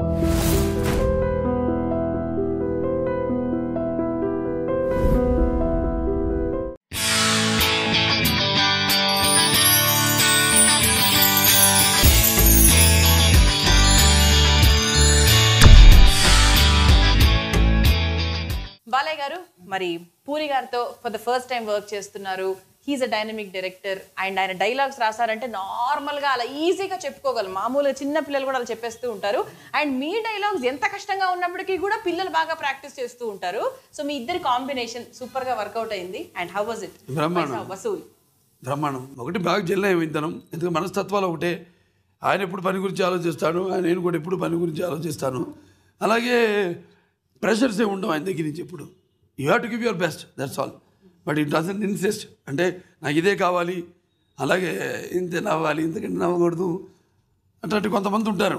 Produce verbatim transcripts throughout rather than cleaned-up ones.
Balay garu, Mari Puri garito for the first time work chestunnaru. He's a dynamic director and I dialogues rasarante normal ga ala easy ga cheppukogalu maamulu chinna pillalu kuda ala cheppestu untaru and me dialogues enta kashtanga unnapudiki kuda pillalu baaga practice chestu untaru so me iddaru combination super ga work out ayindi and how was it brahmanam vasul brahmanam okati baaga jella ayindanu enduku manasthatvalu okate ayana eppudu pani gurinchi aalochistanu ayana nenu kuda eppudu pani gurinchi aalochistanu alage pressures e undu ayana degi nunchi eppudu you have to give your best that's all but it doesn't insist ante na ide kavali alage inte navali inte navagodu antanti kontamandi untaru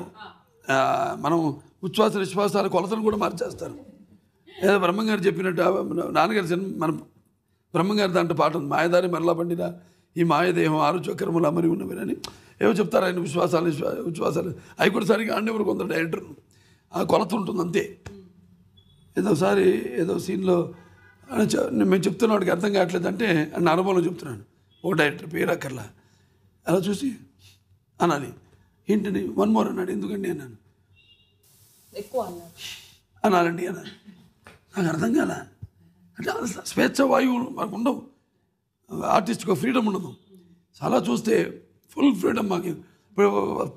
manam uchvasa vishwasalu kolatanu kuda marchestaru edo brahmangaru cheppinattu nanagaru manam brahmangaru danta paatam mayadari marla pandina ee mayadeham aaru chakramulam amari unnavani evo cheptaru ayina vishwasalu uchvasalu ayi kuda sari andevaru kontra director aa kolathu untundi ante edo sari edo scene lo I నేను చెప్తున్నాడికి అర్థం కావట్లేదంటే నా అనుభవంలో చెప్తున్నాను ఓ director పేరు అక్కర్లా అలా చూసి అనాలి ఏంటని వన్ మోర్ అన్నాడు ఎందుకండి అన్నాను ఎక్కువ అన్నాడు అనాలండి అన్నాను నాకు అర్థం కాల అంటే స్వేచ్ఛ వాయువు మనకు ఉండవు ఆర్టిస్ట్కి ఫ్రీడమ్ ఉండదు చాలా చూస్తే ఫుల్ ఫ్రీడమ్ మాకు ఇప్పుడు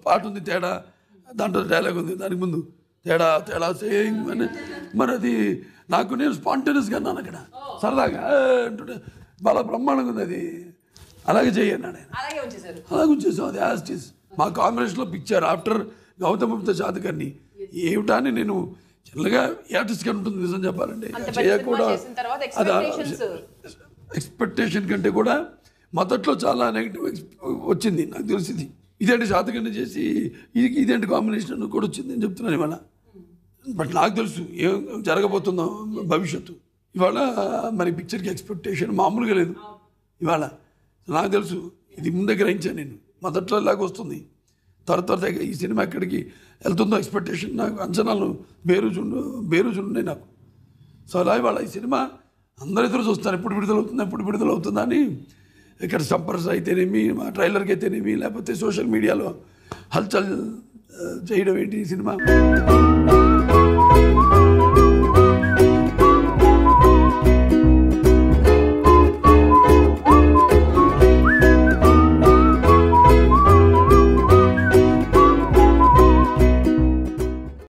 పాట ఉంది తేడా దాంట్లో డైలాగ్ ఉంది దానికి ముందు తేడా తేడా సేయింగ్ అని మరి అది నాకు నేను స్పాంటేనియస్గా అన్నాను అక్కడ సరదాగా అంటుంటే బాగా బ్రహ్మాండంగా ఉంది అది అలాగే చేయన్నాడు ఆయన అలాగే ఉంచేసాం అది యాస్టీస్ మా కాంబినేషన్లో పిక్చర్ ఆఫ్టర్ గౌతమ్ చాతకర్ని ఏమిటా అని నేను చిన్నగా యాటిస్గా ఉంటుంది నిజం చెప్పాలంటే చేయకూడదు అది ఎక్స్పెక్టేషన్ కంటే కూడా మొదట్లో చాలా నెగిటివ్ వచ్చింది నాకు తెలిసింది ఇదేంటి చాతకర్ని చేసి ఇది ఇదేంటి కాంబినేషన్ కూడా వచ్చింది అని చెప్తున్నాను ఇవాళ బట్ నాకు తెలుసు ఏం జరగబోతుందో భవిష్యత్తు ఇవాళ మరి పిక్చర్కి ఎక్స్పెక్టేషన్ మామూలుగా లేదు ఇవాళ నాకు తెలుసు ఇది ముందే గ్రహించాను నేను మొదట్లో ఇలాగ వస్తుంది త్వర త్వరగా ఈ సినిమా ఎక్కడికి వెళ్తుందో ఎక్స్పెక్టేషన్ నాకు అంచనాలు బేరోజు బేరోజు ఉన్నాయి నాకు సో అలా ఇవాళ ఈ సినిమా అందరూ ఎదురు చూస్తారు ఎప్పుడు విడుదలవుతుందా ఎప్పుడు విడుదలవుతుందా అని ఇక్కడ సంపర్స్ అయితేనేమి మా ట్రైలర్కి అయితేనేమి లేకపోతే సోషల్ మీడియాలో హల్చల్ చేయడం ఏంటి ఈ సినిమా.